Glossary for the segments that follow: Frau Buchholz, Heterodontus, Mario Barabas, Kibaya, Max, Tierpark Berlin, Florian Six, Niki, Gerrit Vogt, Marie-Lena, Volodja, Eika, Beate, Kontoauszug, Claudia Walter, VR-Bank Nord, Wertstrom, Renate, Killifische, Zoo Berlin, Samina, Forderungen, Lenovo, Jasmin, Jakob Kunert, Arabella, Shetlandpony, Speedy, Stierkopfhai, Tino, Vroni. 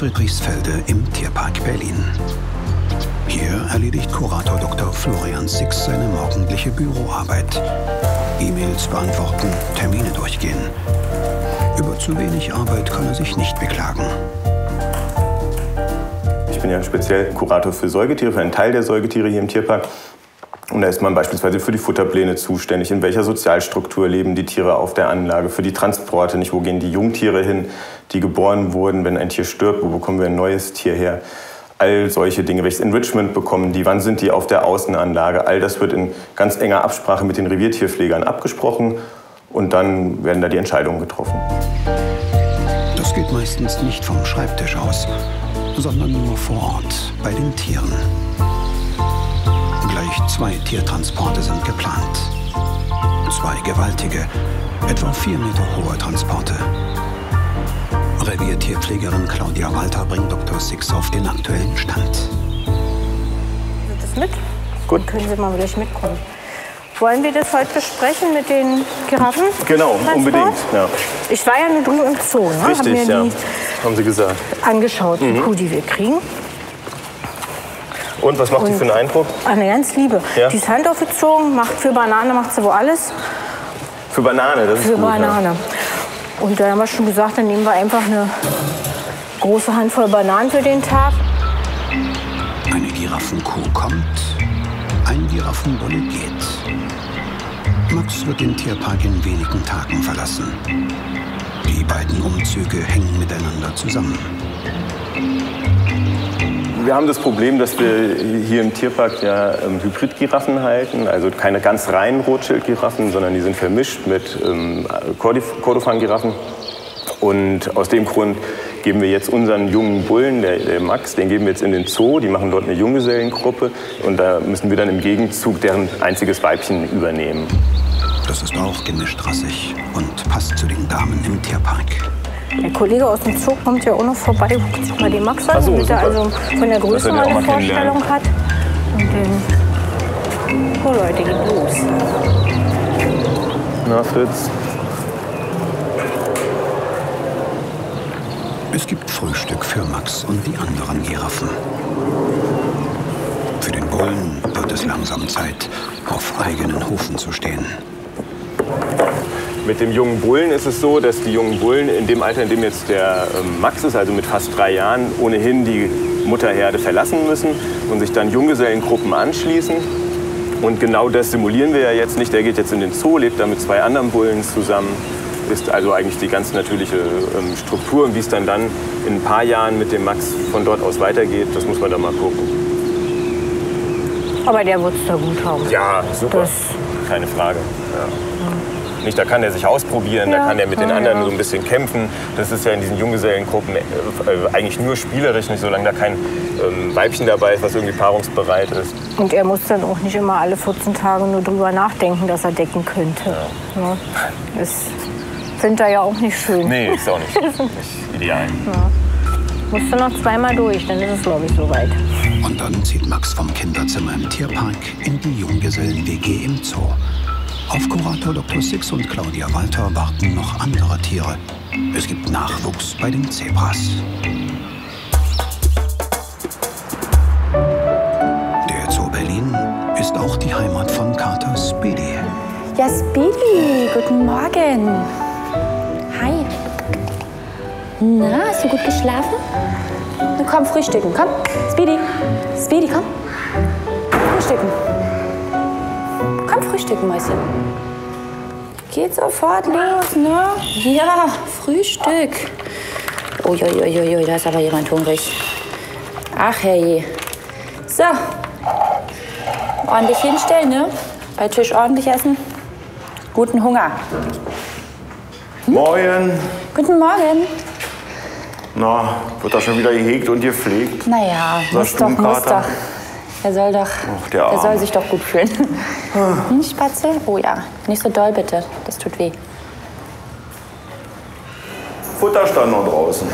Friedrichsfelde im Tierpark Berlin. Hier erledigt Kurator Dr. Florian Six seine morgendliche Büroarbeit. E-Mails beantworten, Termine durchgehen. Über zu wenig Arbeit kann er sich nicht beklagen. Ich bin ja speziell Kurator für Säugetiere, für einen Teil der Säugetiere hier im Tierpark. Und da ist man beispielsweise für die Futterpläne zuständig, in welcher Sozialstruktur leben die Tiere auf der Anlage, für die Transporte, nicht wo gehen die Jungtiere hin, die geboren wurden, wenn ein Tier stirbt, wo bekommen wir ein neues Tier her. All solche Dinge, welches Enrichment bekommen die, wann sind die auf der Außenanlage, all das wird in ganz enger Absprache mit den Reviertierpflegern abgesprochen und dann werden da die Entscheidungen getroffen. Das geht meistens nicht vom Schreibtisch aus, sondern nur vor Ort bei den Tieren. Gleich 2 Tiertransporte sind geplant. 2 gewaltige, etwa 4 Meter hohe Transporte. Reviertierpflegerin Claudia Walter bringt Dr. Six auf den aktuellen Stand. Wird das mit? Gut. Dann können Sie mal gleich mitkommen. Wollen wir das heute besprechen mit den Giraffen? Genau, unbedingt. Ja. Ich war ja nur drüben im Zoo. Ne? Richtig, haben wir ja. Die haben Sie gesagt. Angeschaut, die Kuh, die wir kriegen. Und was macht die für einen Eindruck? Eine ganz liebe. Ja? Die ist handaufgezogen, macht für Banane, macht sie wohl alles. Für Banane, das ist gut. Für Banane. Ja. Und da haben wir schon gesagt, dann nehmen wir einfach eine große Handvoll Bananen für den Tag. Eine Giraffenkuh kommt, ein Giraffenbulle geht. Max wird den Tierpark in wenigen Tagen verlassen. Die beiden Umzüge hängen miteinander zusammen. Wir haben das Problem, dass wir hier im Tierpark ja Hybrid-Giraffen halten, also keine ganz reinen Rothschild-Giraffen, sondern die sind vermischt mit Kordofan-Giraffen. Und aus dem Grund geben wir jetzt unseren jungen Bullen, der Max, den geben wir jetzt in den Zoo, die machen dort eine Junggesellengruppe und da müssen wir dann im Gegenzug deren einziges Weibchen übernehmen. Das ist auch gemischtrassig und passt zu den Damen im Tierpark. Der Kollege aus dem Zoo kommt ja auch noch vorbei, guckt sich mal den Max an, damit er also von der Größe mal eine Vorstellung hat. Und dann, oh Leute, geht los. Na, Fritz. Es gibt Frühstück für Max und die anderen Giraffen. Für den Bullen wird es langsam Zeit, auf eigenen Hufen zu stehen. Mit dem jungen Bullen ist es so, dass die jungen Bullen in dem Alter, in dem jetzt der Max ist, also mit fast 3 Jahren, ohnehin die Mutterherde verlassen müssen und sich dann Junggesellengruppen anschließen. Und genau das simulieren wir ja jetzt nicht. Der geht jetzt in den Zoo, lebt da mit 2 anderen Bullen zusammen. Ist also eigentlich die ganz natürliche Struktur. Und wie es dann in ein paar Jahren mit dem Max von dort aus weitergeht, das muss man dann mal gucken. Aber der wird es da gut haben. Ja, super. Das keine Frage. Ja. Nicht, da kann er sich ausprobieren, ja, da kann er mit den anderen so ein bisschen kämpfen. Das ist ja in diesen Junggesellengruppen eigentlich nur spielerisch, nicht solange da kein Weibchen dabei ist, was irgendwie paarungsbereit ist. Und er muss dann auch nicht immer alle 14 Tage nur drüber nachdenken, dass er decken könnte. Ja. Ja. Das sind da ja auch nicht schön. Nee, ist auch nicht, nicht ideal. Ja. Musst du noch 2-mal durch, dann ist es, glaube ich, soweit. Und dann zieht Max vom Kinderzimmer im Tierpark in die Junggesellen-WG im Zoo. Auf Kurator Dr. Six und Claudia Walter warten noch andere Tiere. Es gibt Nachwuchs bei den Zebras. Der Zoo Berlin ist auch die Heimat von Kater Speedy. Ja, Speedy, guten Morgen. Hi. Na, hast du gut geschlafen? Na, komm, frühstücken, komm. Speedy, Speedy, komm. Frühstücken. Frühstücken, Mäuschen. Geht sofort los, ne? Ja, Frühstück. Uiuiuiui, da ist aber jemand hungrig. Ach, herrje. So. Ordentlich hinstellen, ne? Bei Tisch ordentlich essen. Guten Hunger. Hm? Morgen. Guten Morgen. Na, wird das schon wieder gehegt und gepflegt? Naja, muss doch. Er soll doch, ach, der soll sich doch gut fühlen. Hm, Spatzel? Oh ja, nicht so doll bitte, das tut weh. Futter stand noch draußen.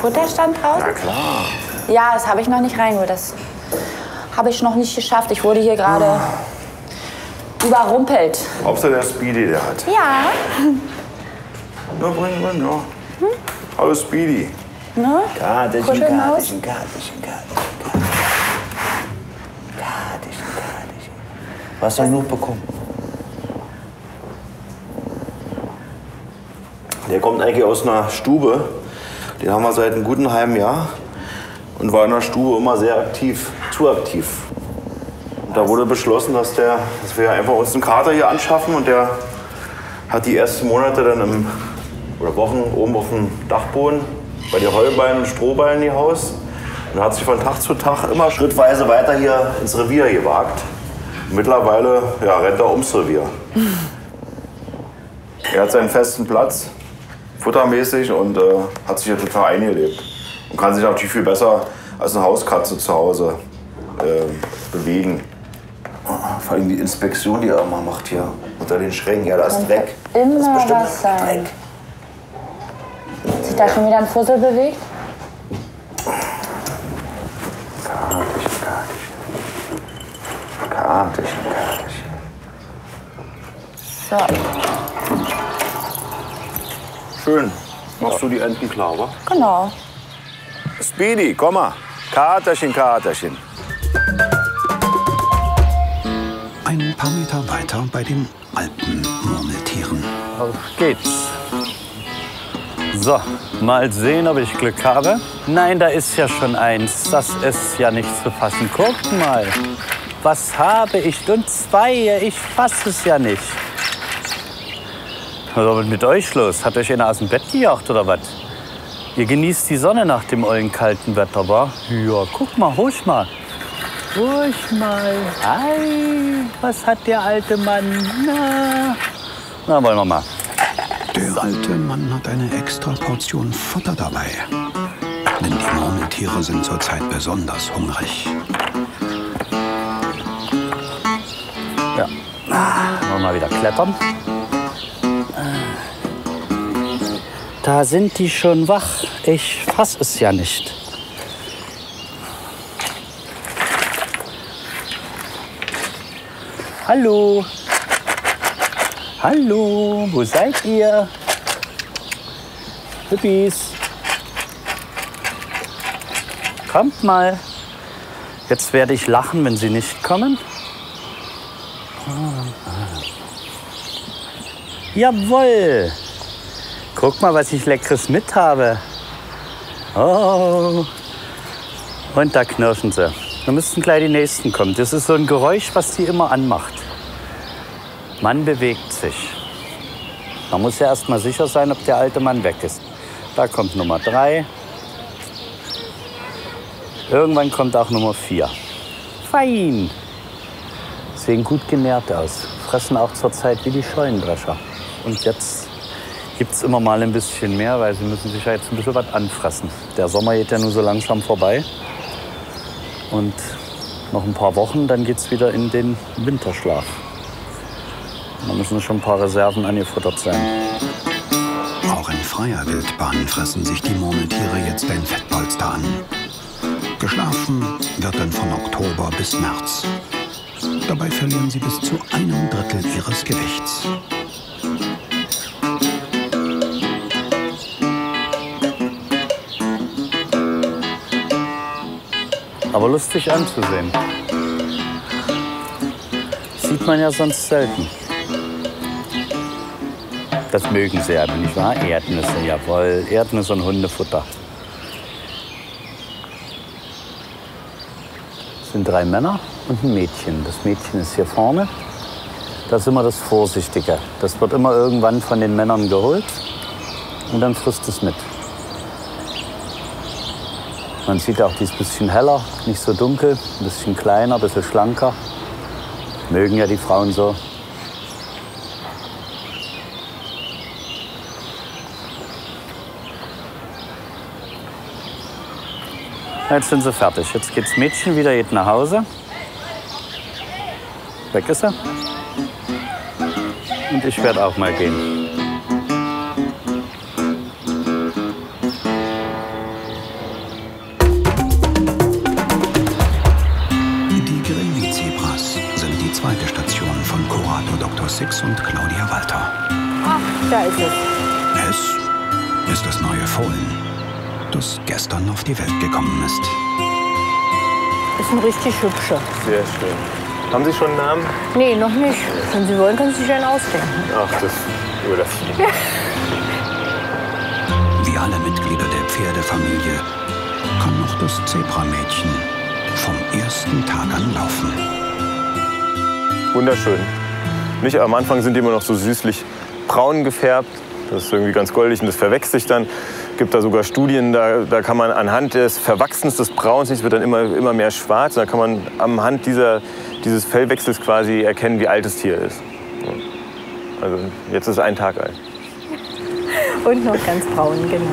Futter stand draußen? Na klar. Ja, das habe ich noch nicht reingeholt, das habe ich noch nicht geschafft. Ich wurde hier gerade überrumpelt. Hauptsache der Speedy, der hat. Ja. Ja, bring, ja. Hm? Hallo Speedy. Ne? Kartischen. Was hast du noch bekommen? Der kommt eigentlich aus einer Stube. Den haben wir seit einem guten halben Jahr. Und war in der Stube immer sehr aktiv, zu aktiv. Und da wurde beschlossen, dass wir einfach uns einen Kater hier anschaffen. Und der hat die ersten Monate dann im, oder Wochen oben auf dem Dachboden bei den Heuballen und Strohballen gehaust. Und hat sich von Tag zu Tag immer schrittweise weiter hier ins Revier gewagt. Und mittlerweile ja, rennt er ums Revier. Er hat seinen festen Platz, futtermäßig, und hat sich hier total eingelebt. Und kann sich natürlich viel besser als eine Hauskatze zu Hause bewegen. Oh, vor allem die Inspektion, die er immer macht hier unter den Schränken. Ja, da ist Dreck. Immer das ist bestimmt was sein. Hat sich da schon wieder ein Fussel bewegt? So. Schön. Machst du die Enten klar, wa? Genau. Speedy, komm mal. Katerchen. Ein paar Meter weiter bei den Alpenmurmeltieren. Auf geht's. So, mal sehen, ob ich Glück habe. Nein, da ist ja schon eins. Das ist ja nicht zu fassen. Guckt mal. Was habe ich? Und zwei. Ich fasse es ja nicht. Was ist mit euch los? Hat euch einer aus dem Bett gejagt oder was? Ihr genießt die Sonne nach dem ollen kalten Wetter, wa? Ja, guck mal, ruhig mal. Ei, was hat der alte Mann? Na, wollen wir mal. Der alte Mann hat eine extra Portion Futter dabei. Denn die Murmeltiere sind zurzeit besonders hungrig. Ja, wollen wir mal wieder klettern. Da sind die schon wach. Ich fass es ja nicht. Hallo. Hallo, wo seid ihr? Hüppis. Kommt mal. Jetzt werde ich lachen, wenn sie nicht kommen. Jawohl. Guck mal, was ich Leckeres mit habe. Oh. Und da knirschen sie. Da müssten gleich die nächsten kommen. Das ist so ein Geräusch, was die immer anmacht. Man bewegt sich. Man muss ja erst mal sicher sein, ob der alte Mann weg ist. Da kommt Nummer 3. Irgendwann kommt auch Nummer 4. Fein. Sehen gut genährt aus. Fressen auch zurzeit wie die Scheunendrescher. Und jetzt gibt es immer mal ein bisschen mehr, weil sie müssen sich ja jetzt ein bisschen was anfressen. Der Sommer geht ja nur so langsam vorbei. Und noch ein paar Wochen, dann geht es wieder in den Winterschlaf. Da müssen schon ein paar Reserven angefuttert sein. Auch in freier Wildbahn fressen sich die Murmeltiere jetzt ein Fettpolster an. Geschlafen wird dann von Oktober bis März. Dabei verlieren sie bis zu 1/3 ihres Gewichts. Aber lustig anzusehen. Sieht man ja sonst selten. Das mögen sie ja, nicht wahr? Erdnüsse, jawohl. Erdnüsse und Hundefutter. Das sind 3 Männer und ein Mädchen. Das Mädchen ist hier vorne. Das ist immer das Vorsichtige. Das wird immer irgendwann von den Männern geholt. Und dann frisst es mit. Man sieht auch, die ist ein bisschen heller, nicht so dunkel, ein bisschen kleiner, ein bisschen schlanker. Mögen ja die Frauen so. Jetzt sind sie fertig. Jetzt geht's Mädchen wieder, geht nach Hause. Weg ist er. Und ich werde auch mal gehen. Und Claudia Walter. Ach, da ist es. Es ist das neue Fohlen. Heterodontus gestern auf die Welt gekommen ist. Ist ein richtig hübscher. Sehr schön. Haben Sie schon einen Namen? Nee, noch nicht. Wenn Sie wollen, können Sie sich einen ausdenken. Ach, das überlasse ich Ihnen. Wie alle Mitglieder der Pferdefamilie kann noch das Zebramädchen vom ersten Tag an laufen. Wunderschön. Nicht, am Anfang sind die immer noch so süßlich braun gefärbt. Das ist irgendwie ganz goldig und das verwächst sich dann. Es gibt da sogar Studien, da kann man anhand des Verwachsens des Brauns, es wird dann immer mehr schwarz, da kann man anhand dieses Fellwechsels quasi erkennen, wie alt das Tier ist. Also jetzt ist es ein Tag alt. Und noch ganz braun, genau.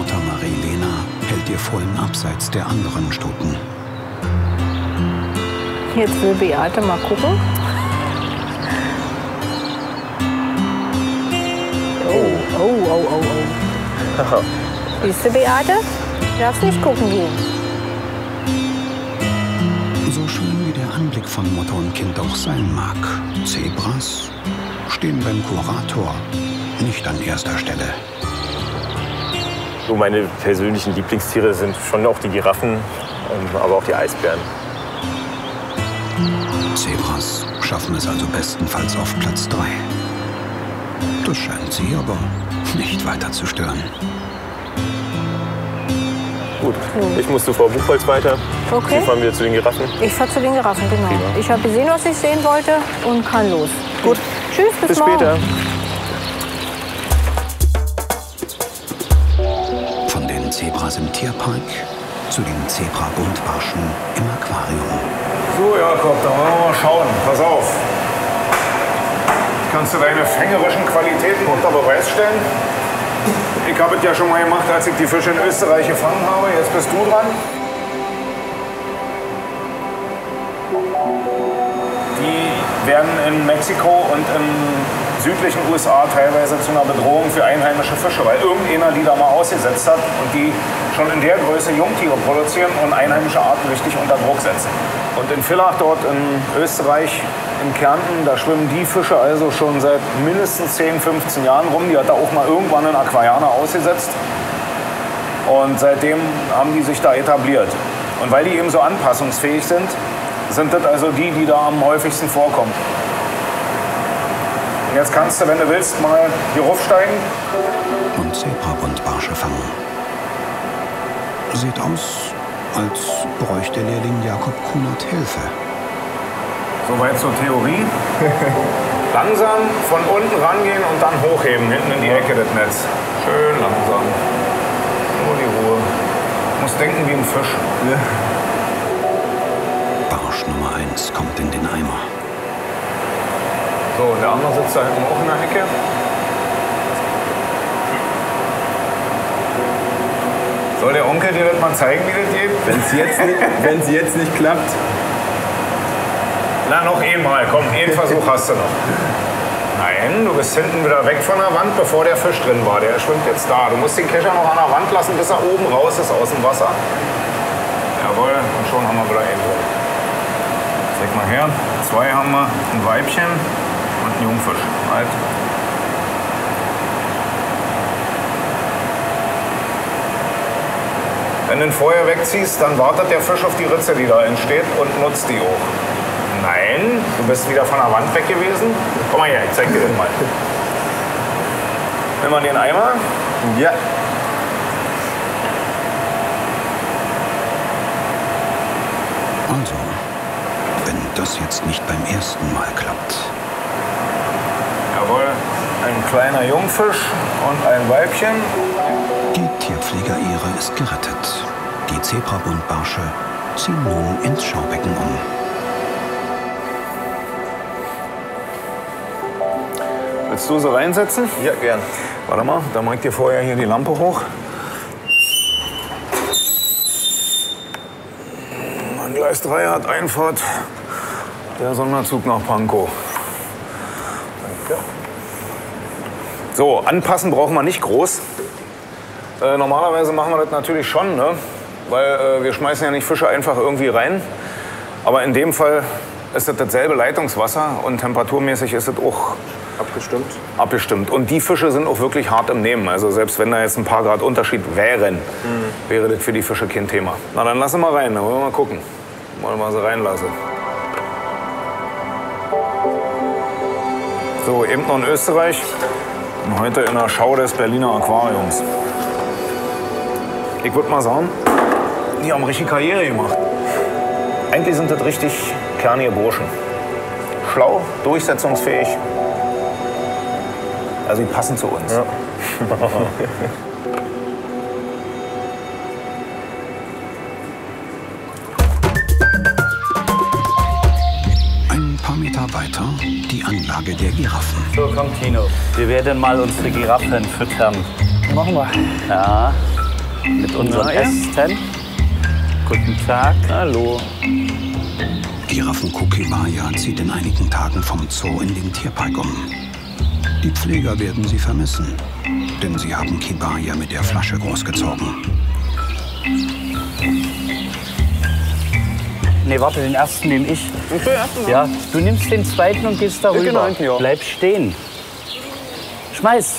Mutter Marie-Lena hält ihr Fohlen abseits der anderen Stuten. Jetzt will Beate mal gucken. Oh, oh, oh, oh. Siehst du, Beate? Du darfst nicht gucken gehen. So schön wie der Anblick von Mutter und Kind auch sein mag, Zebras stehen beim Kurator nicht an erster Stelle. So meine persönlichen Lieblingstiere sind schon auch die Giraffen, aber auch die Eisbären. Zebras schaffen es also bestenfalls auf Platz 3. Das scheint sie aber nicht weiter zu stören. Gut, ich muss zu Frau Buchholz weiter. Okay. Dann fahren wir zu den Giraffen. Ich fahre zu den Giraffen, genau. Prima. Ich habe gesehen, was ich sehen wollte und kann los. Gut. Tschüss, bis morgen. Später. Von den Zebras im Tierpark zu den Zebra-Buntbarschen im Aquarium. So, Jakob, da wollen wir mal schauen. Pass auf. Kannst du deine fängerischen Qualitäten unter Beweis stellen? Ich habe es ja schon mal gemacht, als ich die Fische in Österreich gefangen habe. Jetzt bist du dran. Die werden in Mexiko und im südlichen USA teilweise zu einer Bedrohung für einheimische Fische, weil irgendeiner die da mal ausgesetzt hat und die schon in der Größe Jungtiere produzieren und einheimische Arten richtig unter Druck setzen. Und in Villach dort in Österreich, in Kärnten, da schwimmen die Fische also schon seit mindestens 10, 15 Jahren rum. Die hat da auch mal irgendwann ein Aquarianer ausgesetzt. Und seitdem haben die sich da etabliert. Und weil die eben so anpassungsfähig sind, sind das also die, die da am häufigsten vorkommen. Und jetzt kannst du, wenn du willst, mal hier raufsteigen. Und Zebrabuntbarsche fangen. Sieht aus, als bräuchte Lehrling Jakob Kunert Hilfe. Soweit zur Theorie. Langsam von unten rangehen und dann hochheben, hinten in die Ecke das Netz. Schön langsam. Nur die Ruhe. Muss denken wie ein Fisch. Ja. Barsch Nummer 1 kommt in den Eimer. So, der andere sitzt da hinten auch in der Ecke. Soll der Onkel dir das mal zeigen, wie das geht? Wenn es jetzt nicht klappt. Na, noch einmal. Komm, einen Versuch hast du noch. Nein, du bist hinten wieder weg von der Wand, bevor der Fisch drin war. Der schwimmt jetzt da. Du musst den Kescher noch an der Wand lassen, bis er oben raus ist aus dem Wasser. Jawohl, und schon haben wir wieder einen. Zeig mal her. Zwei haben wir, ein Weibchen und einen Jungfisch. Halt. Wenn du ihn vorher wegziehst, dann wartet der Fisch auf die Ritze, die da entsteht, und nutzt die auch. Nein, du bist wieder von der Wand weg gewesen. Komm mal her, ich zeig dir das mal. Nimm mal den Eimer. Ja. Also, wenn das jetzt nicht beim ersten Mal klappt. Jawohl, ein kleiner Jungfisch und ein Weibchen. Die Tierpflegerehre ist gerettet. Die Zebrabuntbarsche ziehen nun ins Schaubecken um. Willst du so reinsetzen? Ja, gern. Warte mal, dann mach ich dir vorher hier die Lampe hoch. An Gleis 3 hat Einfahrt der Sonderzug nach Pankow. Danke. So, anpassen brauchen wir nicht groß. Normalerweise machen wir das natürlich schon, ne? Weil wir schmeißen ja nicht Fische einfach irgendwie rein. Aber in dem Fall ist das dasselbe Leitungswasser und temperaturmäßig ist das auch Abgestimmt. Abgestimmt. Und die Fische sind auch wirklich hart im Nehmen. Also selbst wenn da jetzt ein paar Grad Unterschied wären, wäre das für die Fische kein Thema. Na, dann lass ihn mal rein. Dann wollen wir mal gucken. Wollen wir mal so reinlassen. So, eben noch in Österreich. Und heute in der Schau des Berliner Aquariums. Ich würde mal sagen, die haben richtig Karriere gemacht. Eigentlich sind das richtig kernige Burschen. Schlau, durchsetzungsfähig. Also die passen zu uns. Ja. Ein paar Meter weiter die Anlage der Giraffen. So, komm Tino, wir werden mal unsere Giraffen füttern. Machen wir. Ja, mit unseren Ästen. Guten Tag. Hallo. Giraffen Kibaya zieht in einigen Tagen vom Zoo in den Tierpark um. Die Pfleger werden sie vermissen, denn sie haben Kibaya mit der Flasche großgezogen. Nee, warte, den ersten nehme ich. Okay, ersten ja, du nimmst den zweiten und gehst darüber. Genau, ja. Bleib stehen. Schmeiß.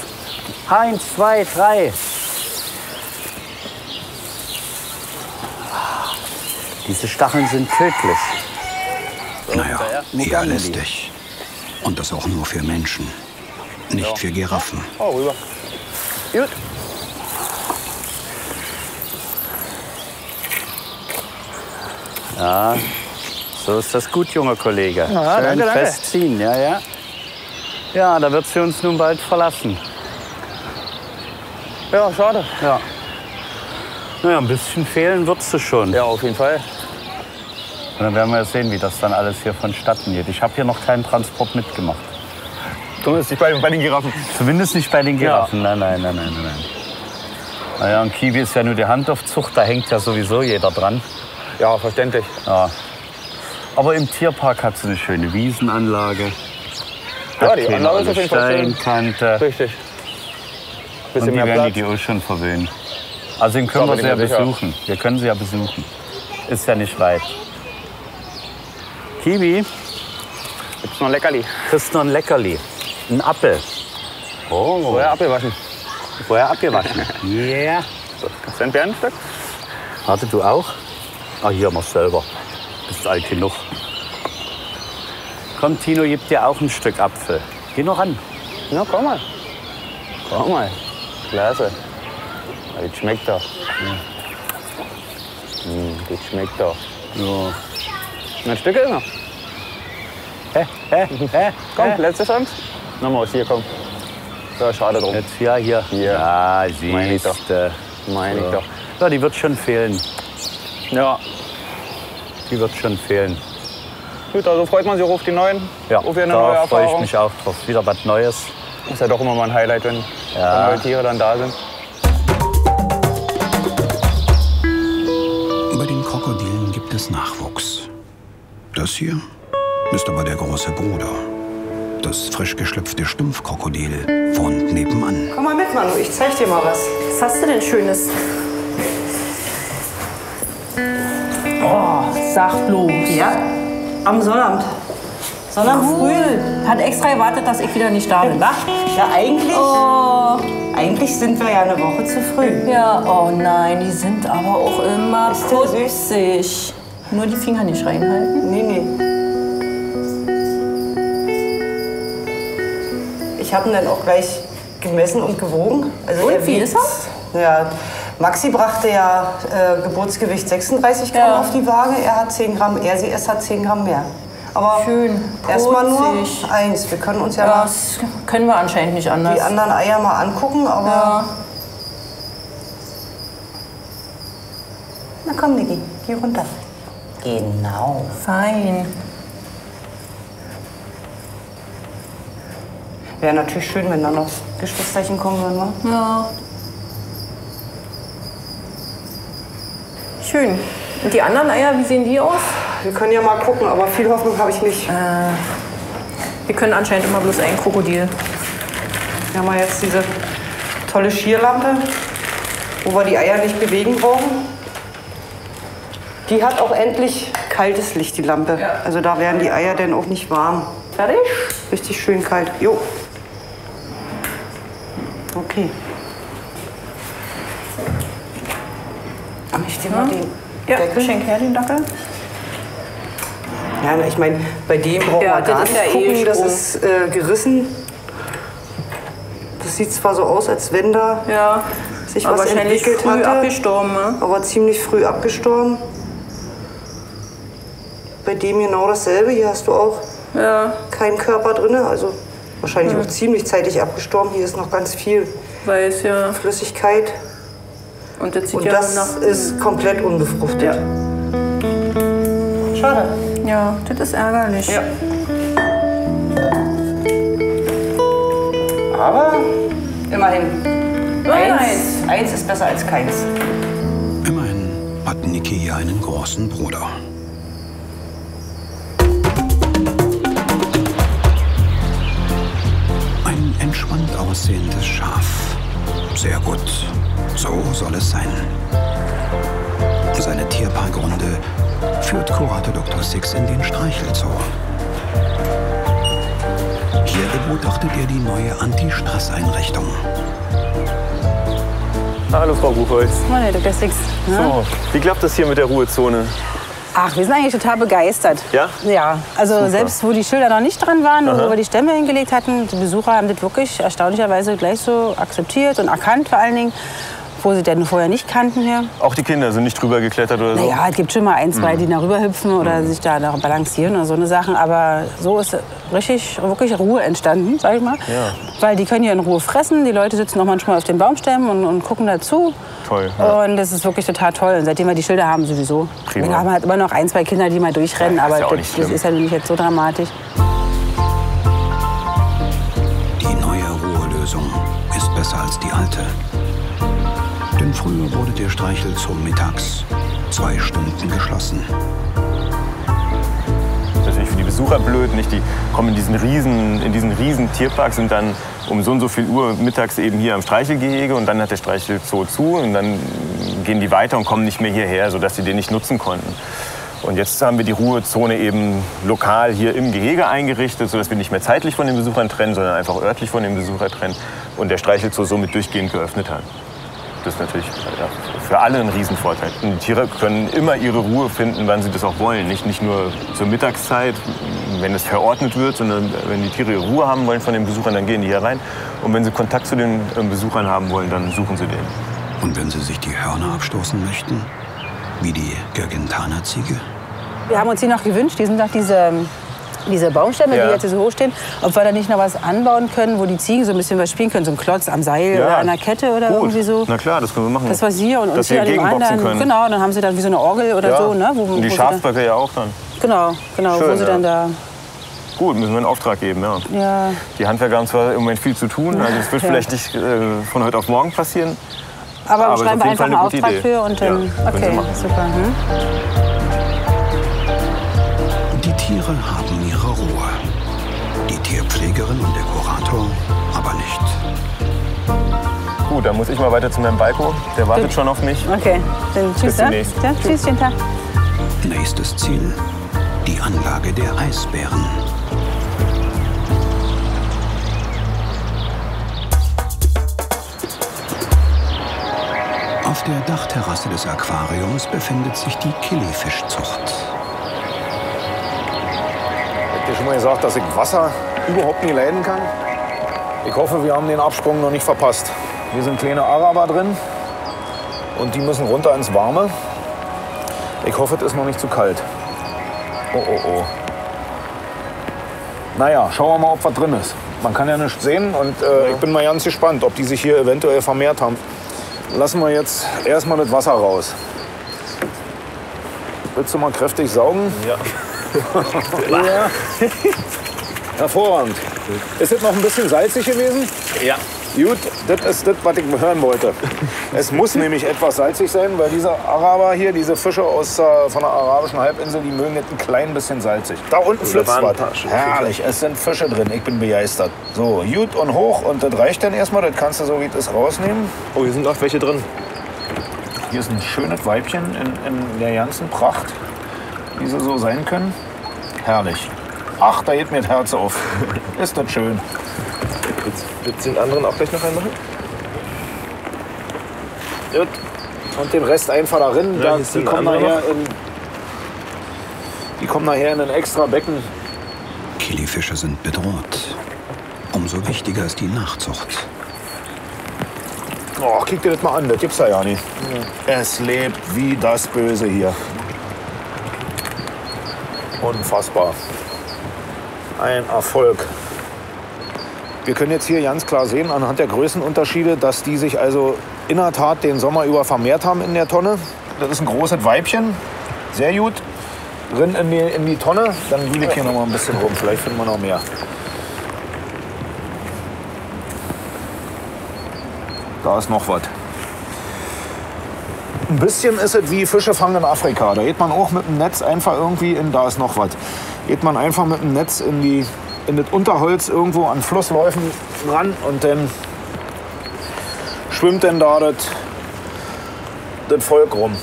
1, 2, 3. Diese Stacheln sind tödlich. Naja, mega lästig. Und das auch nur für Menschen. Nicht für Giraffen. Oh, rüber. Gut. Ja, so ist das gut, junger Kollege. Ja, schön danke, festziehen, danke. Ja, ja. Ja, da wird sie uns nun bald verlassen. Ja, schade. Ja. Naja, ein bisschen fehlen wird sie schon. Ja, auf jeden Fall. Und dann werden wir sehen, wie das dann alles hier vonstatten geht. Ich habe hier noch keinen Transport mitgemacht. Zumindest nicht bei den Giraffen. Zumindest nicht bei den Giraffen. Ja. Nein, nein, nein, nein, nein. Naja, ein Kiwi ist ja nur die Handaufzucht, da hängt ja sowieso jeder dran. Ja, verständlich. Ja. Aber im Tierpark hat sie eine schöne Wiesenanlage. Ja, die Anlage ist auf jeden Fall schön. Steinkante. Richtig. Und die werden die auch schon verwöhnen. Also den können wir sie ja besuchen. Wir können sie ja besuchen. Ist ja nicht weit. Kiwi. Gibt's noch ein Leckerli? Kriegst noch ein Leckerli. Ein Apfel. Oh. Vorher abgewaschen. Vorher abgewaschen. Yeah. So, kannst du entbehren ein Stück? Warte, du auch? Ah, hier mach's selber. Bist alt genug. Komm, Tino, gib dir auch ein Stück Apfel. Geh noch ran. Na, komm mal. Komm mal. Klasse. Das schmeckt doch. Ja. Das schmeckt doch. Ja. Ein Stück ist noch. Hä? Hä? Hä? Komm, letzte Chance. Nochmal, hier, komm. So, schade drum. Jetzt, ja, hier. Ja, siehste. Meine ich doch. Meine ich doch. Ja, die wird schon fehlen. Ja. Die wird schon fehlen. Gut, also freut man sich auch auf die neuen. Ja, auf eine neue Erfahrung. Freue ich mich auch drauf. Wieder was Neues. Ist ja doch immer mal ein Highlight, wenn neue Tiere dann da sind. Bei den Krokodilen gibt es Nachwuchs. Das hier ist aber der große Bruder. Das frisch geschlüpfte Stumpfkrokodil wohnt nebenan. Komm mal mit, Manu, ich zeig dir mal was. Was hast du denn Schönes? Oh, sag bloß. Ja? Am Sonnabend. Sonnabend früh. Hat extra erwartet, dass ich wieder nicht da bin. Was? Ja, eigentlich. Oh. Eigentlich sind wir ja eine Woche zu früh. Ja, oh nein, die sind aber auch immer putzig. Nur die Finger nicht reinhalten. Nee, nee. Ich habe ihn dann auch gleich gemessen und gewogen. Also und wie ist er? Ja. Maxi brachte ja Geburtsgewicht 36 Gramm auf die Waage, er hat 10 Gramm, es hat 10 Gramm mehr. Aber erstmal nur eins, wir können uns ja das können wir anscheinend nicht anders. Die anderen Eier mal angucken, aber... Ja. Na komm Niki, geh runter. Genau. Fein. Wäre natürlich schön, wenn da noch Geschwisterchen kommen würden, ne? Ja. Schön. Und die anderen Eier, wie sehen die aus? Wir können ja mal gucken, aber viel Hoffnung habe ich nicht. Wir können anscheinend immer bloß ein Krokodil. Wir haben ja jetzt diese tolle Schierlampe, wo wir die Eier nicht bewegen brauchen. Die hat auch endlich kaltes Licht, die Lampe. Ja. Also da werden die Eier dann auch nicht warm. Fertig? Richtig schön kalt. Jo. Okay. Ich nehme mal den Deckel. Schenk her den Deckel. Ja, ich meine, bei dem braucht man gar nicht gucken, das ist gerissen. Das sieht zwar so aus, als wenn da sich was entwickelt früh hatte, abgestorben, ne? Aber ziemlich früh abgestorben. Bei dem genau dasselbe. Hier hast du auch keinen Körper drin, also wahrscheinlich auch ziemlich zeitig abgestorben. Hier ist noch ganz viel Flüssigkeit. Und das, ist komplett unbefruchtet. Ja. Schade. Ja, das ist ärgerlich. Ja. Aber immerhin. Eins ist besser als keins. Immerhin hat Niki hier einen großen Bruder. Ein entspannt aussehendes Schaf. Sehr gut. So soll es sein. Seine Tierparkrunde führt Kurator Dr. Six in den Streichelzoo. Hier begutachtet er die neue Anti-Stress-Einrichtung. Hallo, Frau Buchholz. Hallo, Dr. Six. Ne? So, wie klappt das hier mit der Ruhezone? Ach, wir sind eigentlich total begeistert. Ja? Ja, also super. Selbst wo die Schilder noch nicht dran waren, wo wir die Stämme hingelegt hatten, die Besucher haben das wirklich erstaunlicherweise gleich so akzeptiert und erkannt vor allen Dingen, wo sie denn vorher nicht kannten hier. Auch die Kinder sind nicht drüber geklettert oder so? Naja, es gibt schon mal ein, zwei, die da rüber hüpfen oder sich da balancieren oder so eine Sachen, aber so ist richtig, wirklich Ruhe entstanden, sag ich mal. Ja. Weil die können hier in Ruhe fressen, die Leute sitzen noch manchmal auf den Baumstämmen und gucken dazu. Toll, ja. Und das ist wirklich total toll. Und seitdem wir die Schilder haben, sowieso. Prima. Wir haben halt immer noch ein, zwei Kinder, die mal durchrennen, ja, aber das ist ja nicht jetzt so dramatisch. Die neue Ruhelösung ist besser als die alte. Denn früher wurde der Streichelzoo mittags 2 Stunden geschlossen. Natürlich für die Besucher blöd, nicht? Die kommen in diesen riesen Tierpark, sind dann um so und so viel Uhr mittags eben hier am Streichelgehege und dann hat der Streichelzoo zu und dann gehen die weiter und kommen nicht mehr hierher, sodass sie den nicht nutzen konnten. Und jetzt haben wir die Ruhezone eben lokal hier im Gehege eingerichtet, sodass wir nicht mehr zeitlich von den Besuchern trennen, sondern einfach örtlich von den Besuchern trennen und der Streichelzoo somit durchgehend geöffnet hat. Das ist natürlich für alle ein Riesenvorteil. Die Tiere können immer ihre Ruhe finden, wann sie das auch wollen. Nicht nur zur Mittagszeit, wenn es verordnet wird, sondern wenn die Tiere ihre Ruhe haben wollen von den Besuchern, dann gehen die hier rein. Und wenn sie Kontakt zu den Besuchern haben wollen, dann suchen sie den. Und wenn sie sich die Hörner abstoßen möchten, wie die Gergentaner-Ziege? Wir haben uns die noch gewünscht, die sind nach diese Baumstämme, die jetzt so hoch stehen, ob wir da nicht noch was anbauen können, wo die Ziegen so ein bisschen was spielen können, so ein Klotz am Seil oder an der Kette oder irgendwie so. Na klar, das können wir machen. Das was hier und uns hier an dem anderen. Können. Genau, dann haben sie dann wie so eine Orgel oder so, ne? Und die Schafböcke ja auch dann. Genau, schön, wo sie dann da. Gut, müssen wir einen Auftrag geben, ja. Die Handwerker haben zwar im Moment viel zu tun, also es wird vielleicht nicht von heute auf morgen passieren. Aber schreiben wir einfach einen Auftrag für und dann. Okay, super. Die Tiere haben ihre Ruhe. Die Tierpflegerin und der Kurator aber nicht. Gut, dann muss ich mal weiter zu meinem Balko. Der wartet schon auf mich. Okay, dann tschüss. Bis demnächst. Ja, tschüss, schönen Tag. Nächstes Ziel, die Anlage der Eisbären. Auf der Dachterrasse des Aquariums befindet sich die Killifischzucht. Ich habe schon mal gesagt, dass ich Wasser überhaupt nicht leiden kann. Ich hoffe, wir haben den Absprung noch nicht verpasst. Hier sind kleine Araber drin und die müssen runter ins Warme. Ich hoffe, es ist noch nicht zu kalt. Oh. Naja, schauen wir mal, ob was drin ist. Man kann ja nichts sehen und ich bin mal ganz gespannt, ob die sich hier eventuell vermehrt haben. Lassen wir jetzt erstmal das Wasser raus. Willst du mal kräftig saugen? Ja. Ja. Hervorragend. Ist das noch ein bisschen salzig gewesen? Ja. Gut, das ist das, was ich hören wollte. Es muss nämlich etwas salzig sein, weil diese Araber hier, diese Fische von der arabischen Halbinsel, die mögen jetzt ein klein bisschen salzig. Da unten flitzt was. Herrlich, es sind Fische drin. Ich bin begeistert. So, gut und hoch. Und das reicht dann erstmal. Das kannst du so wie das rausnehmen. Oh, hier sind auch welche drin. Hier ist ein schönes Weibchen in der ganzen Pracht, wie sie so sein können. Herrlich. Ach, da geht mir das Herz auf. Ist das schön. Willst du den anderen auch gleich noch reinmachen? und den Rest einfach da rein. Ja, die kommen nachher in ein extra Becken. Killifische sind bedroht. Umso wichtiger ist die Nachzucht. Oh, kick dir das mal an, das gibt's da ja nicht. Es lebt wie das Böse hier. Unfassbar. Ein Erfolg. Wir können jetzt hier ganz klar sehen, anhand der Größenunterschiede, dass die sich also in der Tat den Sommer über vermehrt haben in der Tonne. Das ist ein großes Weibchen, sehr gut. Rind in die Tonne, dann wühle ich hier noch mal ein bisschen rum, vielleicht finden wir noch mehr. Da ist noch was. Ein bisschen ist es wie Fische fangen in Afrika. Da geht man auch mit dem Netz einfach irgendwie in, da ist noch was. Geht man einfach mit dem Netz in das Unterholz irgendwo an Flussläufen ran und dann schwimmt denn da das Volk rum.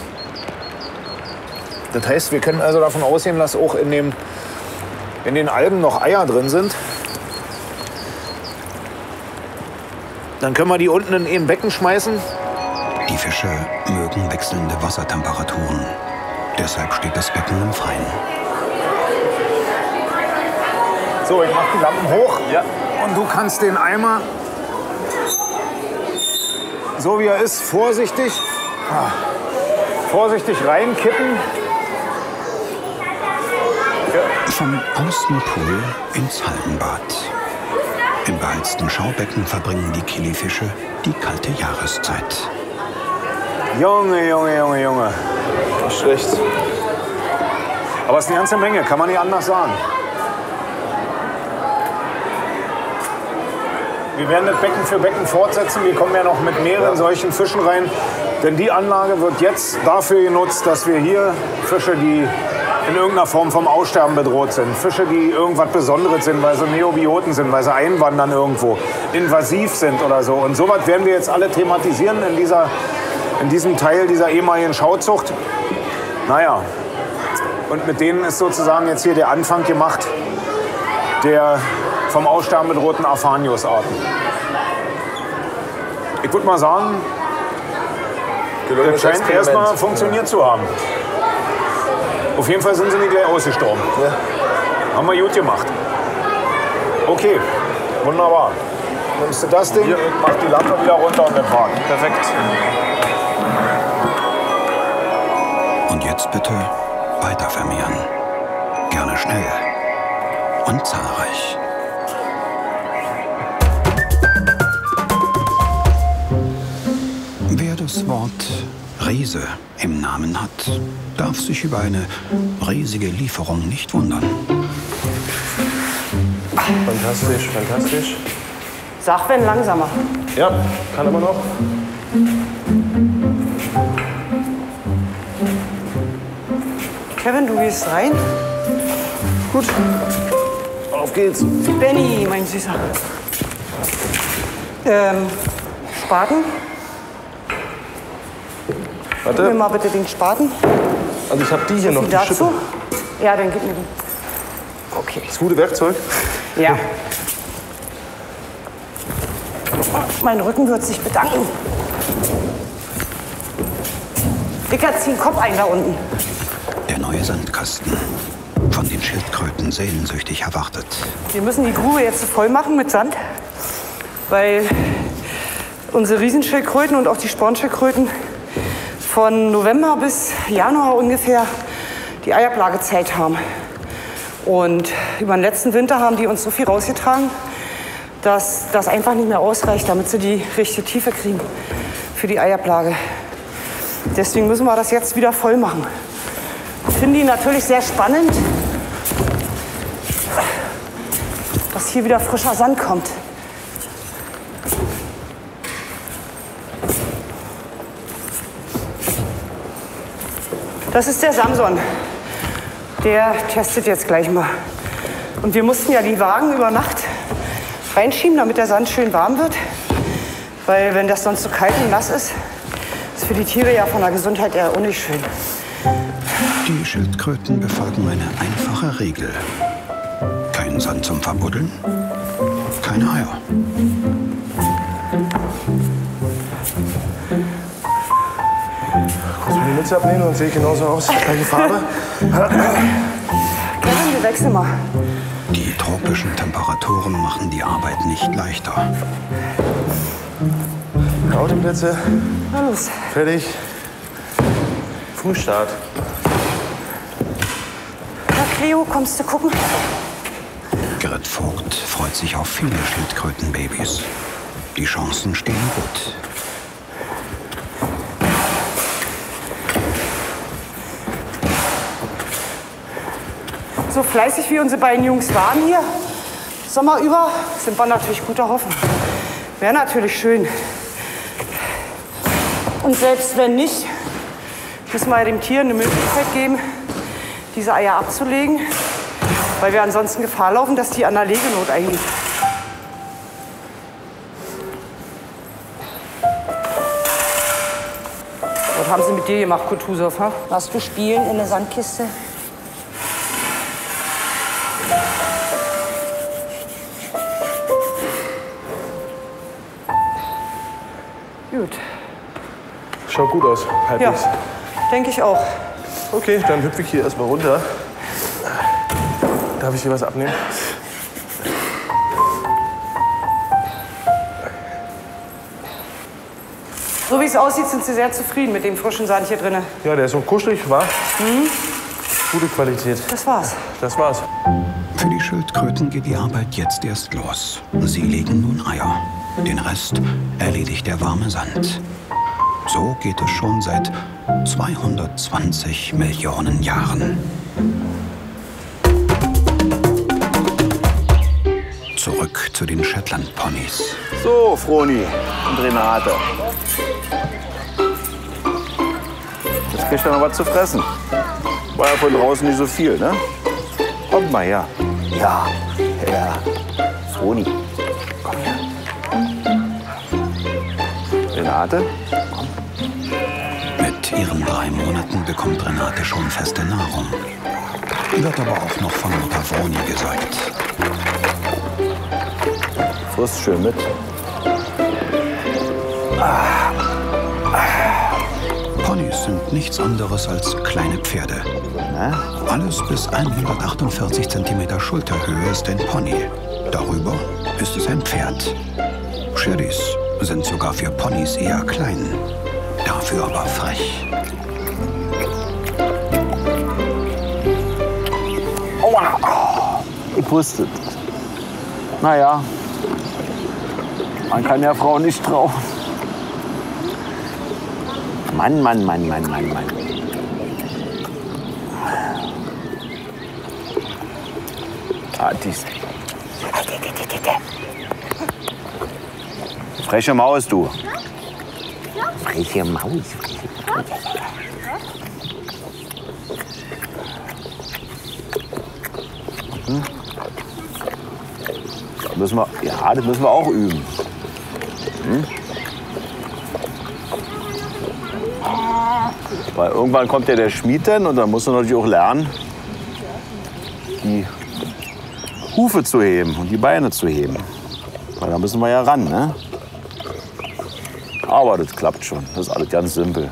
Das heißt, wir können also davon ausgehen, dass auch in den Algen noch Eier drin sind. Dann können wir die unten in ein Becken schmeißen. Die Fische mögen wechselnde Wassertemperaturen. Deshalb steht das Becken im Freien. So, ich mach die Lampen hoch. Ja. Und du kannst den Eimer, so wie er ist, vorsichtig reinkippen. Ja. Vom Außenpool ins Hallenbad. Im beheizten Schaubecken verbringen die Killifische die kalte Jahreszeit. Junge. Nicht schlecht. Aber es ist eine ganze Menge, kann man nicht anders sagen. Wir werden das Becken für Becken fortsetzen. Wir kommen ja noch mit mehreren solchen Fischen rein. Denn die Anlage wird jetzt dafür genutzt, dass wir hier Fische, die in irgendeiner Form vom Aussterben bedroht sind. Fische, die irgendwas Besonderes sind, weil sie Neobioten sind, weil sie einwandern irgendwo, invasiv sind oder so. Und sowas werden wir jetzt alle thematisieren in diesem Teil dieser ehemaligen Schauzucht. Naja, und mit denen ist sozusagen jetzt hier der Anfang gemacht der vom Aussterben bedrohten Aphanius-Arten. Ich würde mal sagen, das scheint erstmal funktioniert zu haben. Auf jeden Fall sind sie nicht gleich ausgestorben. Ja. Haben wir gut gemacht. Okay, wunderbar. Nimmst du das Ding, mach die Lampe wieder runter und dann fahren. Perfekt. Und jetzt bitte weiter vermehren. Gerne schnell und zahlreich. Wer das Wort Riese im Namen hat, darf sich über eine riesige Lieferung nicht wundern. Fantastisch, fantastisch. Sag, wenn langsamer. Ja, kann aber noch. Kevin, du gehst rein. Gut. Auf geht's. Benni, mein Süßer. Spaten. Warte. Gib mir mal bitte den Spaten. Also ich habe die hier noch, die dazu? Schippe. Ja, dann gib mir die. Okay. Das gute Werkzeug? Ja. Mein Rücken wird sich bedanken. Dicker, zieh den Kopf ein da unten. Der neue Sandkasten, von den Schildkröten sehnsüchtig erwartet. Wir müssen die Grube jetzt voll machen mit Sand, weil unsere Riesenschildkröten und auch die Spornschildkröten von November bis Januar ungefähr die Eierplagezeit haben. Und über den letzten Winter haben die uns so viel rausgetragen, dass das einfach nicht mehr ausreicht, damit sie die richtige Tiefe kriegen für die Eierplage. Deswegen müssen wir das jetzt wieder voll machen. Ich finde die natürlich sehr spannend, dass hier wieder frischer Sand kommt. Das ist der Samson. Der testet jetzt gleich mal. Und wir mussten ja die Wagen über Nacht reinschieben, damit der Sand schön warm wird. Weil wenn das sonst so kalt und nass ist, ist für die Tiere ja von der Gesundheit eher nicht schön. Die Schildkröten befolgen eine einfache Regel. Kein Sand zum Verbuddeln, keine Eier. Mütze abnehmen, dann sehe ich genauso aus. Gleiche Farbe. Wir wechseln mal. Die tropischen Temperaturen machen die Arbeit nicht leichter. Autoplätze. Los. Fertig. Frühstart. Na Cleo, kommst du gucken? Gerrit Vogt freut sich auf viele Schildkrötenbabys. Die Chancen stehen gut. So fleißig wie unsere beiden Jungs waren hier, Sommer über, sind wir natürlich guter Hoffnung. Wäre natürlich schön. Und selbst wenn nicht, müssen wir dem Tier eine Möglichkeit geben, diese Eier abzulegen, weil wir ansonsten Gefahr laufen, dass die an der Legenot eingehen. Was haben sie mit dir gemacht, Kutusow? Ha? Warst du spielen in der Sandkiste? Gut. Schaut gut aus, halbwegs. Ja, denke ich auch. Okay, dann hüpfe ich hier erstmal runter. Darf ich hier was abnehmen? So wie es aussieht, sind Sie sehr zufrieden mit dem frischen Sand hier drin. Ja, der ist so kuschelig, wa? Mhm. Gute Qualität. Das war's. Das war's. Für die Schildkröten geht die Arbeit jetzt erst los. Sie legen nun Eier. Den Rest erledigt der warme Sand. So geht es schon seit 220 Millionen Jahren. Zurück zu den Shetland-Ponys. So, Vroni und Renate. Jetzt kriegt er noch was zu fressen. War ja von draußen nicht so viel, ne? Kommt mal her. Ja, Herr Vroni. Komm her. Renate? Komm. Mit ihren 3 Monaten bekommt Renate schon feste Nahrung. Wird aber auch noch von Mutter Vroni gesäugt. Friss schön mit. Ponys sind nichts anderes als kleine Pferde. Alles bis 148 cm Schulterhöhe ist ein Pony. Darüber ist es ein Pferd. Sherrys sind sogar für Ponys eher klein, dafür aber frech. Aua! Gepustet. Naja, man kann ja Frau nicht trauen. Mann. Artist. Freche Maus, du. Freche Maus. Hm? Da müssen wir, ja, das müssen wir auch üben. Hm? Weil irgendwann kommt ja der Schmied dann und dann musst du natürlich auch lernen, die Hufe zu heben und die Beine zu heben. Weil da müssen wir ja ran, ne? Aber das klappt schon. Das ist alles ganz simpel.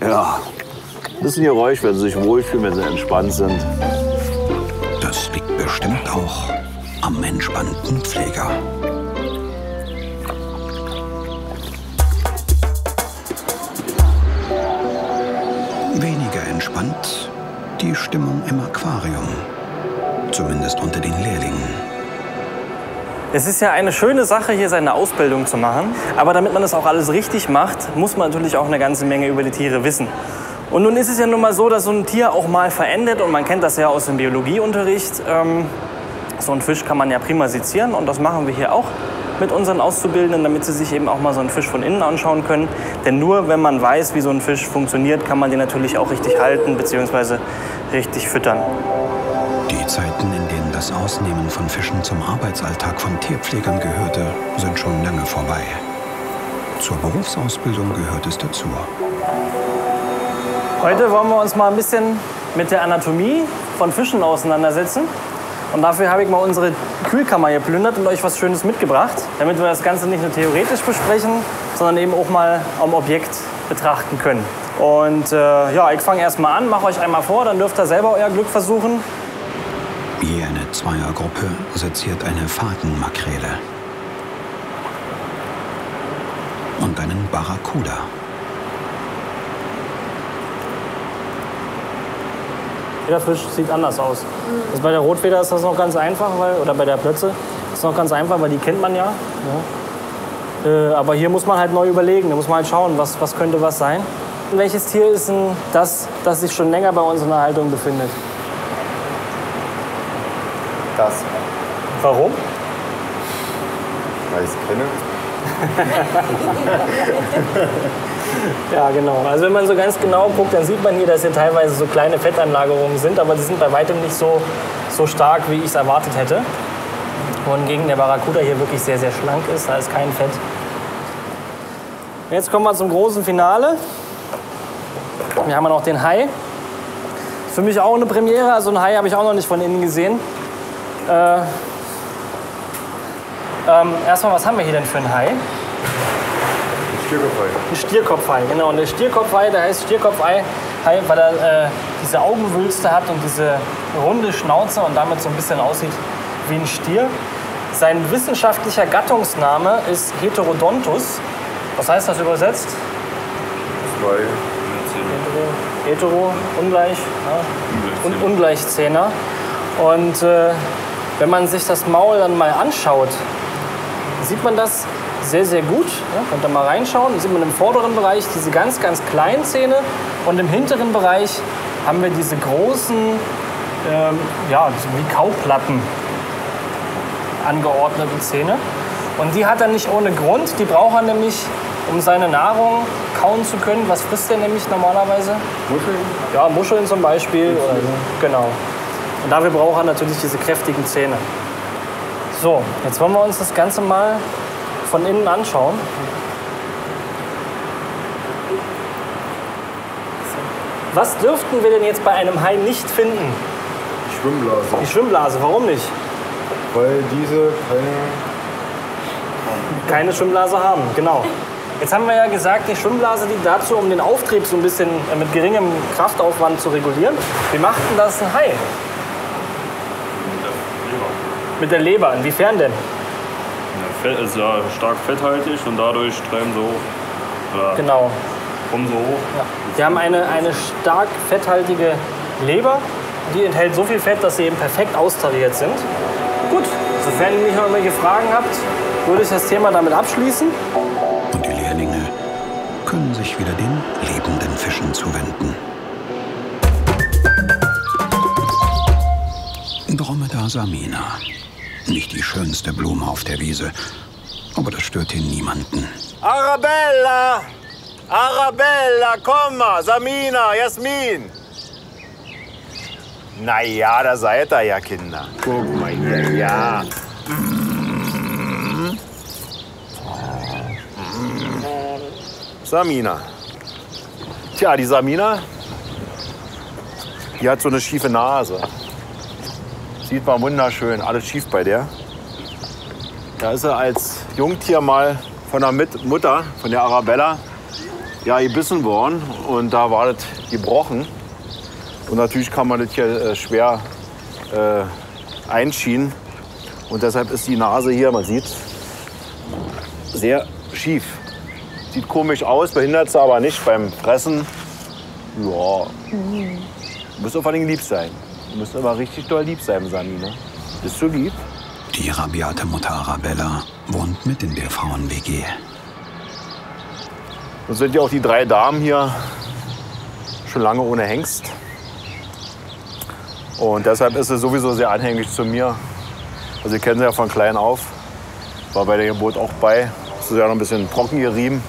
Ja, ein bisschen Geräusch, wenn sie sich wohlfühlen, wenn sie entspannt sind. Das liegt bestimmt auch am entspannten Pfleger. Weniger entspannt die Stimmung im Aquarium. Zumindest unter den Lehrlingen. Es ist ja eine schöne Sache, hier seine Ausbildung zu machen. Aber damit man das auch alles richtig macht, muss man natürlich auch eine ganze Menge über die Tiere wissen. Und nun ist es ja nun mal so, dass so ein Tier auch mal verändert. Und man kennt das ja aus dem Biologieunterricht. So einen Fisch kann man ja prima sezieren. Und das machen wir hier auch mit unseren Auszubildenden, damit sie sich eben auch mal so einen Fisch von innen anschauen können. Denn nur wenn man weiß, wie so ein Fisch funktioniert, kann man den natürlich auch richtig halten bzw. richtig füttern. Die Zeiten, in denen das Ausnehmen von Fischen zum Arbeitsalltag von Tierpflegern gehörte, sind schon lange vorbei. Zur Berufsausbildung gehört es dazu. Heute wollen wir uns mal ein bisschen mit der Anatomie von Fischen auseinandersetzen. Und dafür habe ich mal unsere Kühlkammer geplündert und euch was Schönes mitgebracht, damit wir das Ganze nicht nur theoretisch besprechen, sondern eben auch mal am Objekt betrachten können. Und ja, ich fange erstmal an, mache euch einmal vor, dann dürft ihr selber euer Glück versuchen. Je eine Zweiergruppe seziert eine Fadenmakrele und einen Barracuda. Jeder Fisch sieht anders aus. Also bei der Rotfeder ist das noch ganz einfach, weil, oder bei der Plötze ist noch ganz einfach, weil die kennt man ja. Aber hier muss man halt neu überlegen, da muss man halt schauen, was könnte was sein. Welches Tier ist denn das sich schon länger bei uns in der Haltung befindet? Das. Warum? Weil ich es kenne. Ja, genau. Also wenn man so ganz genau guckt, dann sieht man hier, dass hier teilweise so kleine Fettanlagerungen sind, aber die sind bei weitem nicht so stark, wie ich es erwartet hätte. Wohingegen der Barracuda hier wirklich sehr, sehr schlank ist, da ist kein Fett. Jetzt kommen wir zum großen Finale. Hier haben wir noch den Hai. Für mich auch eine Premiere, also einen Hai habe ich auch noch nicht von innen gesehen. Erstmal, was haben wir hier denn für einen Hai? Stierkopfhai. Ein Stierkopfhai, genau. Und der Stierkopfhai, der heißt Stierkopfhai, weil er diese Augenwülste hat und diese runde Schnauze und damit so ein bisschen aussieht wie ein Stier. Sein wissenschaftlicher Gattungsname ist Heterodontus. Was heißt das übersetzt? Zwei. Hetero, ungleich. Ja. Und Ungleichzähner. Und wenn man sich das Maul dann mal anschaut, sieht man das sehr, sehr gut. Ja, könnt ihr mal reinschauen. Da sieht man im vorderen Bereich diese ganz, ganz kleinen Zähne und im hinteren Bereich haben wir diese großen, ja, wie Kauplatten angeordneten Zähne. Und die hat er nicht ohne Grund. Die braucht er nämlich, um seine Nahrung kauen zu können. Was frisst er nämlich normalerweise? Muscheln. Ja, Muscheln zum Beispiel. Oder, genau. Und dafür braucht er natürlich diese kräftigen Zähne. So, jetzt wollen wir uns das Ganze mal von innen anschauen. Was dürften wir denn jetzt bei einem Hai nicht finden? Die Schwimmblase. Die Schwimmblase, warum nicht? Weil diese keine Schwimmblase haben, genau. Jetzt haben wir ja gesagt, die Schwimmblase dient dazu, um den Auftrieb so ein bisschen mit geringem Kraftaufwand zu regulieren. Wie macht denn das ein Hai? Mit der Leber, inwiefern denn? Ja, Fett ist ja stark fetthaltig und dadurch treiben sie hoch. Oder genau. Kommen sie hoch. Ja. Sie haben eine stark fetthaltige Leber, die enthält so viel Fett, dass sie eben perfekt austariert sind. Gut, sofern ihr nicht noch irgendwelche Fragen habt, würde ich das Thema damit abschließen. Und die Lehrlinge können sich wieder den lebenden Fischen zuwenden. Dromedar Samina. Nicht die schönste Blume auf der Wiese, aber das stört hier niemanden. Arabella! Arabella, komm mal! Samina, Jasmin! Na ja, da seid ihr ja, Kinder. Guck mal hier, ja. Samina. Tja, die Samina, die hat so eine schiefe Nase. Sieht man wunderschön, alles schief bei der. Da ist er als Jungtier mal von der Mutter, von der Arabella, ja, gebissen worden. Und da war das gebrochen. Und natürlich kann man das hier schwer einschienen. Und deshalb ist die Nase hier, man sieht, sehr schief. Sieht komisch aus, behindert sie aber nicht beim Fressen. Ja, muss vor allem lieb sein. Du musst aber richtig doll lieb sein, Samina. Bist du lieb? Die rabiate Mutter Arabella wohnt mit in der Frauen-WG. Das sind ja auch die drei Damen hier schon lange ohne Hengst. Und deshalb ist sie sowieso sehr anhänglich zu mir. Also ich kenne sie ja von klein auf. War bei der Geburt auch bei. Ist ja noch ein bisschen trocken gerieben.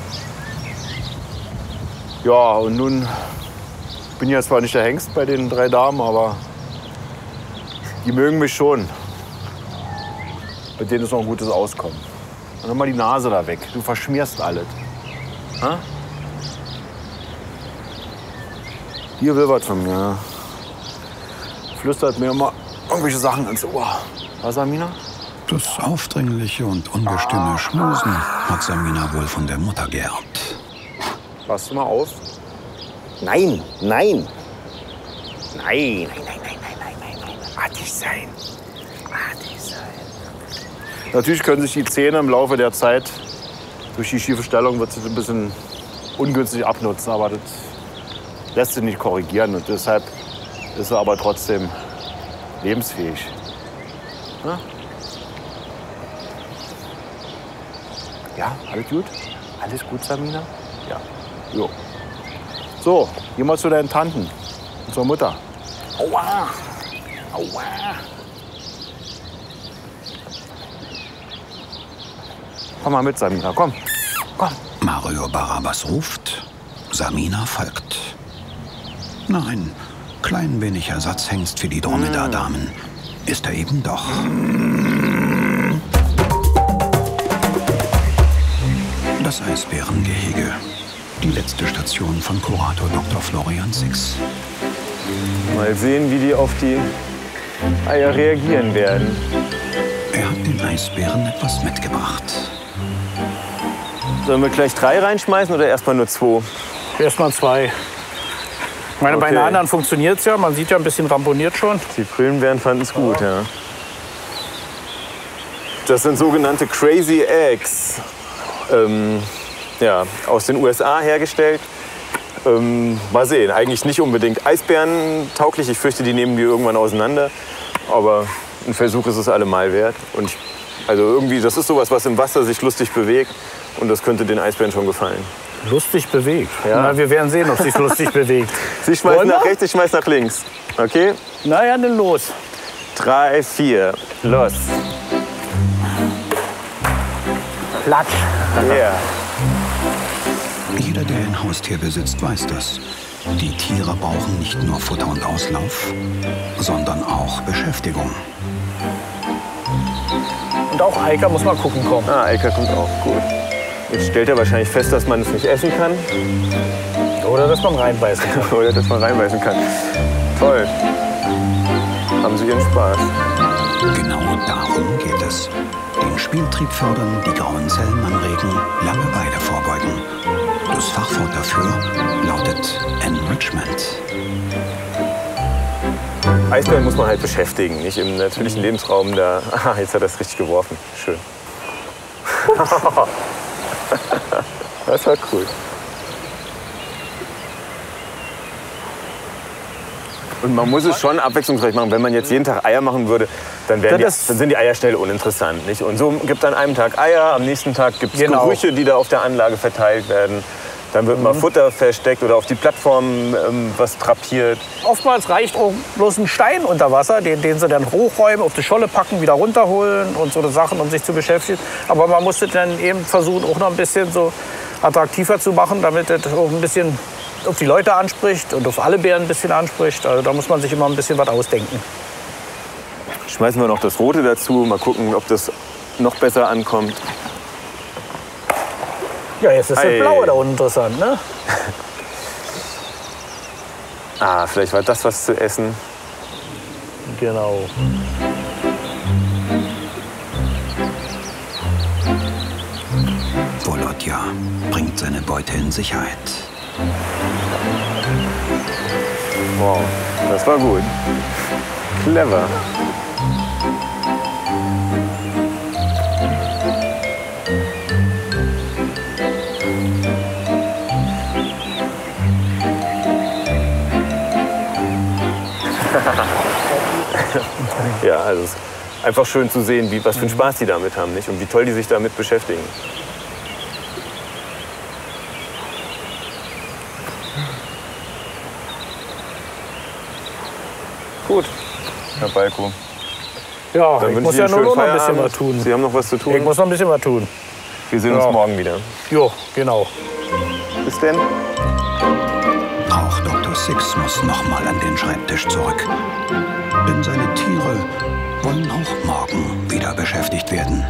Ja, und nun bin ich ja zwar nicht der Hengst bei den drei Damen, aber die mögen mich schon. Mit denen ist noch ein gutes Auskommen. Und dann mal die Nase da weg. Du verschmierst alles. Ha? Hier will was von mir. Flüstert mir immer irgendwelche Sachen ins Ohr. Was, Samina? Das aufdringliche und unbestimmte Schmusen hat Samina wohl von der Mutter geerbt. Passt du mal auf? Nein, nein. Nein, nein, nein, nein, nein, nein, nein. Artig sein. Artig sein. Natürlich können sich die Zähne im Laufe der Zeit, durch die schiefe Stellung wird sie ein bisschen ungünstig abnutzen, aber das lässt sich nicht korrigieren. Und deshalb ist er aber trotzdem lebensfähig. Ja, ja, alles gut? Alles gut, Samina? Ja. Jo. So, geh mal zu deinen Tanten und zur Mutter. Aua! Aua! Komm mal mit, Samina, komm. Komm. Mario Barabas ruft, Samina folgt. Nein, klein wenig Ersatzhengst für die Dromedar-Damen. Ist er eben doch. Das Eisbärengehege. Die letzte Station von Kurator Dr. Florian Six. Mal sehen, wie die auf die Eier reagieren werden. Er hat den Eisbären etwas mitgebracht. Sollen wir gleich 3 reinschmeißen oder erstmal nur 2? Erstmal 2. Ich meine, okay. Bei den anderen funktioniert es ja. Man sieht ja ein bisschen ramponiert schon. Die Grünbären fanden es gut, ja. Das sind sogenannte Crazy Eggs. Ja, aus den USA hergestellt. Mal sehen, eigentlich nicht unbedingt Eisbären tauglich. Ich fürchte, die nehmen die irgendwann auseinander. Aber ein Versuch ist es allemal wert. Und ich, also irgendwie, das ist sowas, was im Wasser sich lustig bewegt. Und das könnte den Eisbären schon gefallen. Lustig bewegt? Ja. Na, wir werden sehen, ob sich lustig bewegt. Sie schmeißen nach rechts, ich schmeiß nach links. Okay? Na ja, dann los. 3, 4, los. Platsch. Yeah. Jeder, der ein Haustier besitzt, weiß das. Die Tiere brauchen nicht nur Futter und Auslauf, sondern auch Beschäftigung. Und auch Eika muss mal gucken kommen. Ah, Eika kommt auch, gut. Jetzt stellt er wahrscheinlich fest, dass man es nicht essen kann. Oder dass man reinbeißen kann. Oder dass man reinbeißen kann. Toll. Haben Sie ihren Spaß. Genau darum geht es. Den Spieltrieb fördern, die grauen Zellen anregen, Langeweile vorbeugen. Das Fachwort dafür lautet Enrichment. Eisbären muss man halt beschäftigen, nicht im natürlichen Lebensraum da. Ah, jetzt hat er es richtig geworfen. Schön. Das war cool. Und man muss es schon abwechslungsreich machen. Wenn man jetzt jeden Tag Eier machen würde, dann sind die Eier schnell uninteressant. Nicht? Und so gibt es an einem Tag Eier, am nächsten Tag gibt es Gerüche, die da auf der Anlage verteilt werden. Dann wird mal Futter versteckt oder auf die Plattform was drapiert. Oftmals reicht auch bloß ein Stein unter Wasser, den sie dann hochräumen, auf die Scholle packen, wieder runterholen und so eine Sachen, um sich zu beschäftigen. Aber man musste dann eben versuchen, auch noch ein bisschen so attraktiver zu machen, damit das auch ein bisschen auf die Leute anspricht und auf alle Bären ein bisschen anspricht. Also da muss man sich immer ein bisschen was ausdenken. Schmeißen wir noch das Rote dazu, mal gucken, ob das noch besser ankommt. Ja, jetzt ist das Blaue da unten interessant, ne? Ah, vielleicht war das was zu essen. Genau. Volodja bringt seine Beute in Sicherheit. Wow, das war gut. Clever. Ja, also es ist einfach schön zu sehen, was für einen Spaß die damit haben, nicht? Und wie toll die sich damit beschäftigen. Gut, Herr Balko. Ja, ich muss ja nur noch ein bisschen was tun. Sie haben noch was zu tun? Ich muss noch ein bisschen was tun. Wir sehen uns morgen wieder. Jo, genau. Bis denn. Auch Dr. Six muss noch mal an den Schreibtisch zurück. Denn seine Tiere wollen auch morgen wieder beschäftigt werden.